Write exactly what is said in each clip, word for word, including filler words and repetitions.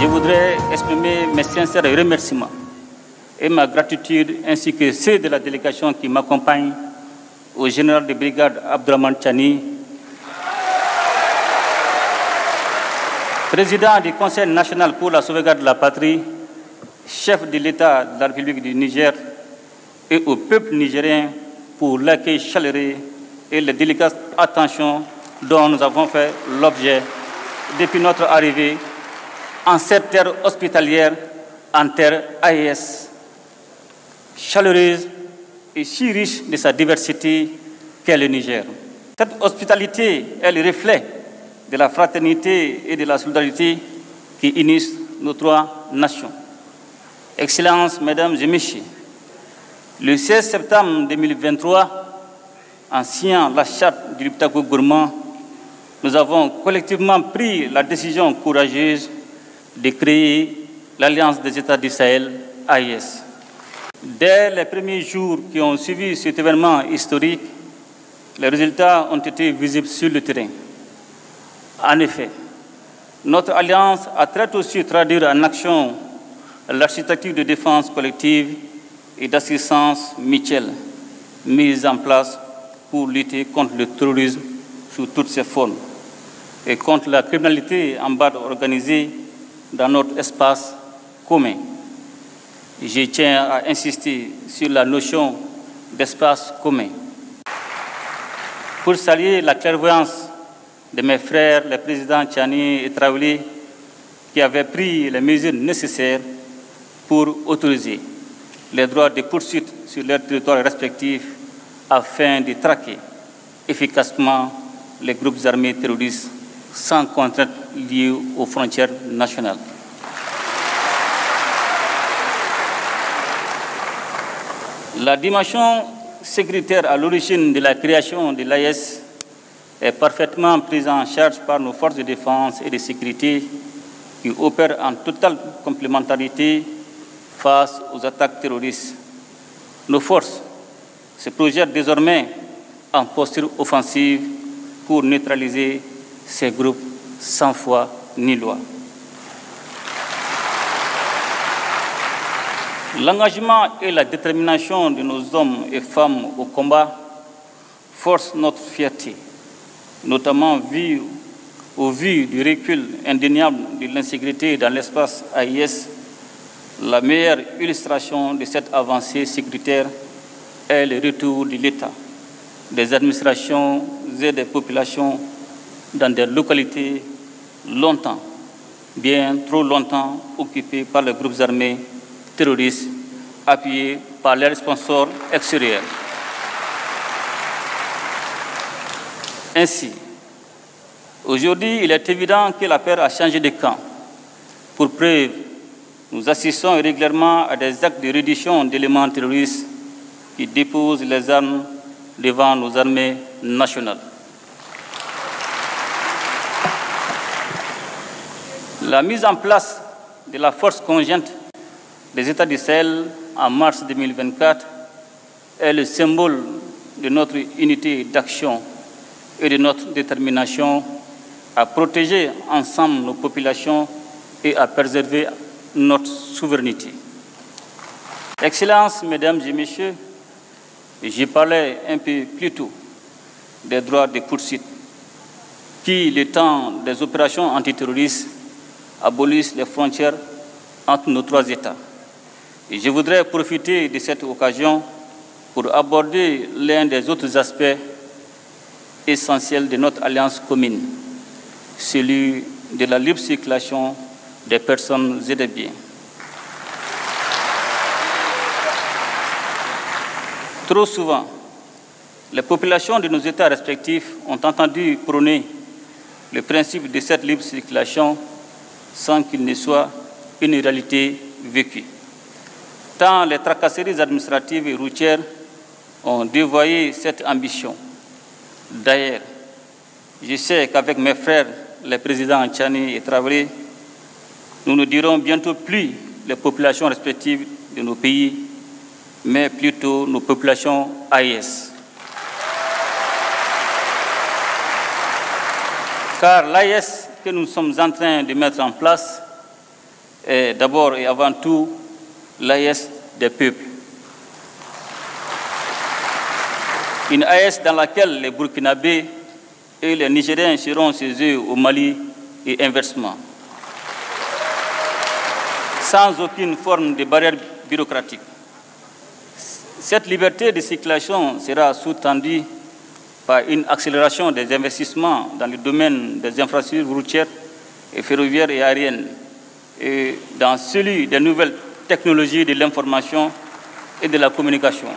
Je voudrais exprimer mes sincères remerciements et ma gratitude ainsi que ceux de la délégation qui m'accompagne au général de brigade Abdourahamane Tiani, président du Conseil national pour la sauvegarde de la patrie, chef de l'État de la République du Niger et au peuple nigérien pour l'accueil chaleureux et la délicate attention dont nous avons fait l'objet depuis notre arrivée en cette terre hospitalière, en terre A E S, chaleureuse et si riche de sa diversité qu'est le Niger. Cette hospitalité est le reflet de la fraternité et de la solidarité qui unissent nos trois nations. Excellences, Mesdames et Messieurs, le seize septembre deux mille vingt-trois, en signant la charte du Liptako Gourma, nous avons collectivement pris la décision courageuse de créer l'Alliance des États du Sahel, A I S. Dès les premiers jours qui ont suivi cet événement historique, les résultats ont été visibles sur le terrain. En effet, notre alliance a très tôt su traduire en action l'architecture de défense collective et d'assistance mutuelle mise en place pour lutter contre le terrorisme sous toutes ses formes et contre la criminalité en bande organisée dans notre espace commun. Je tiens à insister sur la notion d'espace commun. Pour saluer la clairvoyance de mes frères, les présidents Tiani et Traoré, qui avaient pris les mesures nécessaires pour autoriser les droits de poursuite sur leurs territoires respectifs afin de traquer efficacement les groupes armés terroristes sans contrainte liée aux frontières nationales. La dimension sécuritaire à l'origine de la création de l'A I S est parfaitement prise en charge par nos forces de défense et de sécurité qui opèrent en totale complémentarité face aux attaques terroristes. Nos forces se projettent désormais en posture offensive pour neutraliser ces groupes sans foi ni loi. L'engagement et la détermination de nos hommes et femmes au combat forcent notre fierté, notamment vu, au vu du recul indéniable de l'insécurité dans l'espace A I S. La meilleure illustration de cette avancée sécuritaire est le retour de l'État, des administrations et des populations dans des localités longtemps, bien trop longtemps occupées par les groupes armés terroristes appuyés par leurs sponsors extérieurs. Ainsi, aujourd'hui, il est évident que la paix a changé de camp. Pour preuve, nous assistons régulièrement à des actes de reddition d'éléments terroristes qui déposent les armes devant nos armées nationales. La mise en place de la force conjointe des États du Sahel en mars deux mille vingt-quatre est le symbole de notre unité d'action et de notre détermination à protéger ensemble nos populations et à préserver notre souveraineté. Excellences, Mesdames et Messieurs, j'ai parlé un peu plus tôt des droits de poursuite qui, le temps des opérations antiterroristes, abolissent les frontières entre nos trois États. Et je voudrais profiter de cette occasion pour aborder l'un des autres aspects essentiel de notre alliance commune, celui de la libre circulation des personnes et des biens. Trop souvent, les populations de nos États respectifs ont entendu prôner le principe de cette libre circulation sans qu'il ne soit une réalité vécue. Tant les tracasseries administratives et routières ont dévoyé cette ambition. D'ailleurs, je sais qu'avec mes frères, les présidents Tiani et Traoré, nous ne dirons bientôt plus les populations respectives de nos pays, mais plutôt nos populations A I S. Car l'A I S que nous sommes en train de mettre en place est d'abord et avant tout l'A I S des peuples. Une A I S dans laquelle les Burkinabés et les Nigériens seront chez eux au Mali et inversement, sans aucune forme de barrière bureaucratique. Cette liberté de circulation sera sous-tendue par une accélération des investissements dans le domaine des infrastructures routières et ferroviaires et aériennes, et dans celui des nouvelles technologies de l'information et de la communication.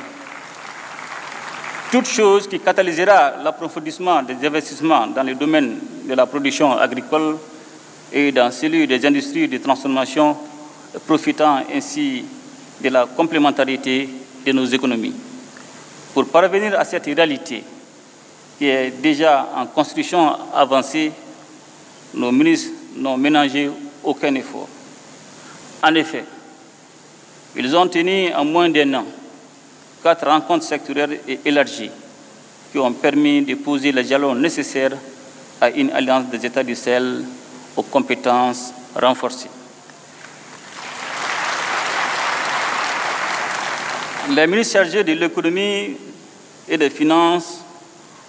Toute chose qui catalysera l'approfondissement des investissements dans le domaine de la production agricole et dans celui des industries de transformation, profitant ainsi de la complémentarité de nos économies. Pour parvenir à cette réalité qui est déjà en construction avancée, nos ministres n'ont ménagé aucun effort. En effet, ils ont tenu en moins d'un an quatre rencontres sectorielles et élargies qui ont permis de poser les jalons nécessaires à une alliance des États du Sahel aux compétences renforcées. Les ministres chargés de l'économie et des finances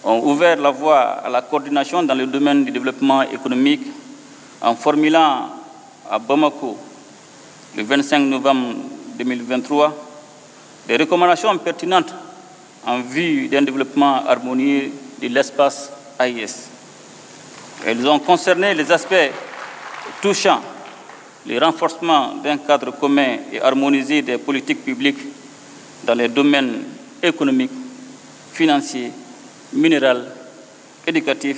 ont ouvert la voie à la coordination dans le domaine du développement économique en formulant à Bamako, le vingt-cinq novembre deux mille vingt-trois, des recommandations pertinentes en vue d'un développement harmonieux de l'espace A I S. Elles ont concerné les aspects touchant le renforcement d'un cadre commun et harmonisé des politiques publiques dans les domaines économiques, financiers, minéral, éducatif,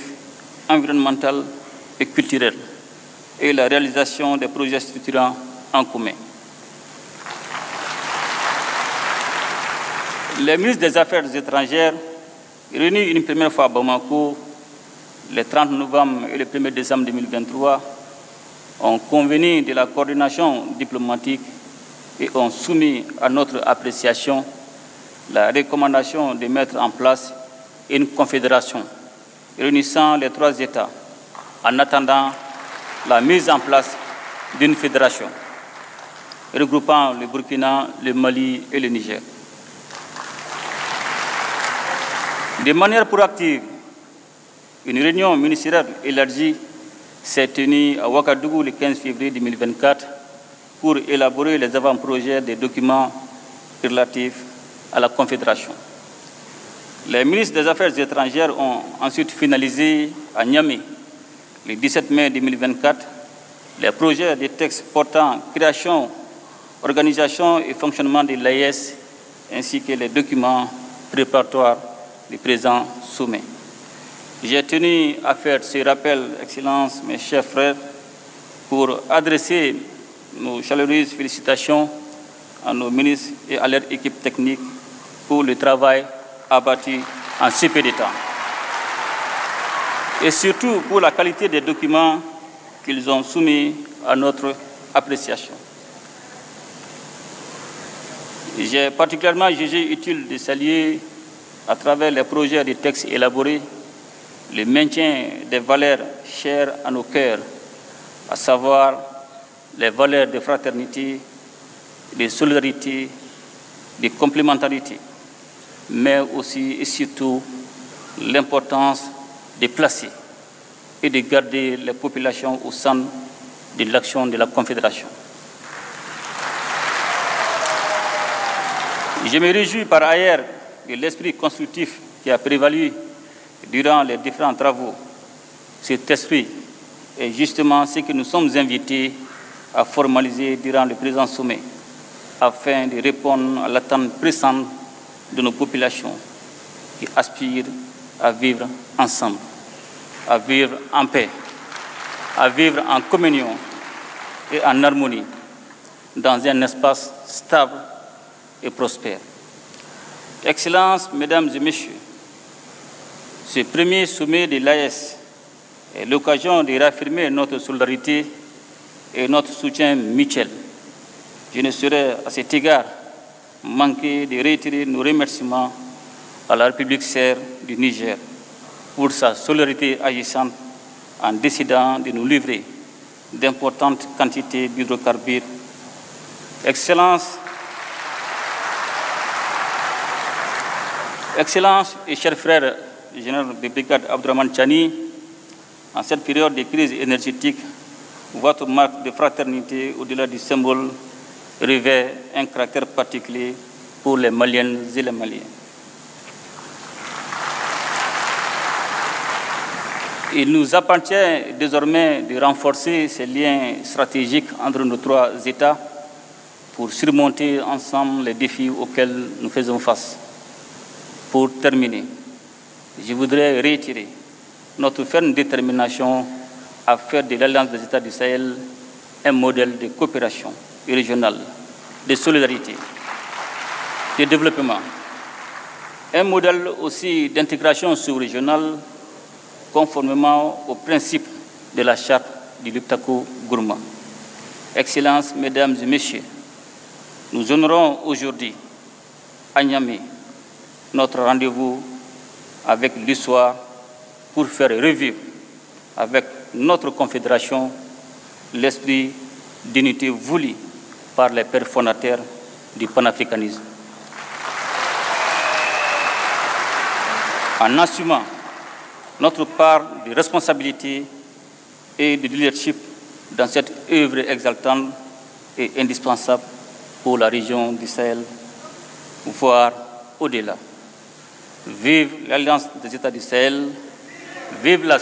environnemental et culturel, et la réalisation des projets structurants en commun. Les ministres des Affaires étrangères, réunis une première fois à Bamako, les trente novembre et le premier décembre deux mille vingt-trois, ont convenu de la coordination diplomatique et ont soumis à notre appréciation la recommandation de mettre en place une confédération réunissant les trois États en attendant la mise en place d'une fédération regroupant le Burkina, le Mali et le Niger. De manière proactive, une réunion ministérielle élargie s'est tenue à Ouagadougou le quinze février deux mille vingt-quatre pour élaborer les avant-projets des documents relatifs à la confédération. Les ministres des Affaires étrangères ont ensuite finalisé à Niamey, le dix-sept mai deux mille vingt-quatre, les projets de textes portant création, organisation et fonctionnement de l'A I S, ainsi que les documents préparatoires du présent sommet. J'ai tenu à faire ce rappel, Excellences, mes chers frères, pour adresser nos chaleureuses félicitations à nos ministres et à leur équipe technique pour le travail abattu en si peu de temps, et surtout pour la qualité des documents qu'ils ont soumis à notre appréciation. J'ai particulièrement jugé utile de saluer, à travers les projets de textes élaborés, le maintien des valeurs chères à nos cœurs, à savoir les valeurs de fraternité, de solidarité, de complémentarité, mais aussi et surtout l'importance de placer et de garder les populations au centre de l'action de la Confédération. Je me réjouis par ailleurs de l'esprit constructif qui a prévalu durant les différents travaux. Cet esprit est justement ce que nous sommes invités à formaliser durant le présent sommet, afin de répondre à l'attente pressante de nos populations qui aspirent à vivre ensemble, à vivre en paix, à vivre en communion et en harmonie dans un espace stable et prospère. Excellences, Mesdames et Messieurs, ce premier sommet de l'A E S est l'occasion de réaffirmer notre solidarité et notre soutien mutuel. Je ne serai à cet égard manquer de retirer nos remerciements à la République sahel du Niger pour sa solidarité agissante en décidant de nous livrer d'importantes quantités d'hydrocarbures. Excellence, Excellence et chers frères, général de brigade Abdourahamane Tiani, en cette période de crise énergétique, votre marque de fraternité au-delà du symbole revêt un caractère particulier pour les Maliennes et les Maliens. Il nous appartient désormais de renforcer ces liens stratégiques entre nos trois États pour surmonter ensemble les défis auxquels nous faisons face. Pour terminer, je voudrais réitérer notre ferme détermination à faire de l'Alliance des États du Sahel un modèle de coopération régionale, de solidarité, de développement. Un modèle aussi d'intégration sous-régionale conformément aux principes de la charte du Liptako Gourma. Excellences, Mesdames et Messieurs, nous honorons aujourd'hui à Niamey notre rendez-vous avec l'histoire pour faire revivre avec notre Confédération l'esprit d'unité voulu par les pères fondateurs du panafricanisme. En assumant notre part de responsabilité et de leadership dans cette œuvre exaltante et indispensable pour la région du Sahel, voire au-delà. Vive l'Alliance des États du Sahel, vive la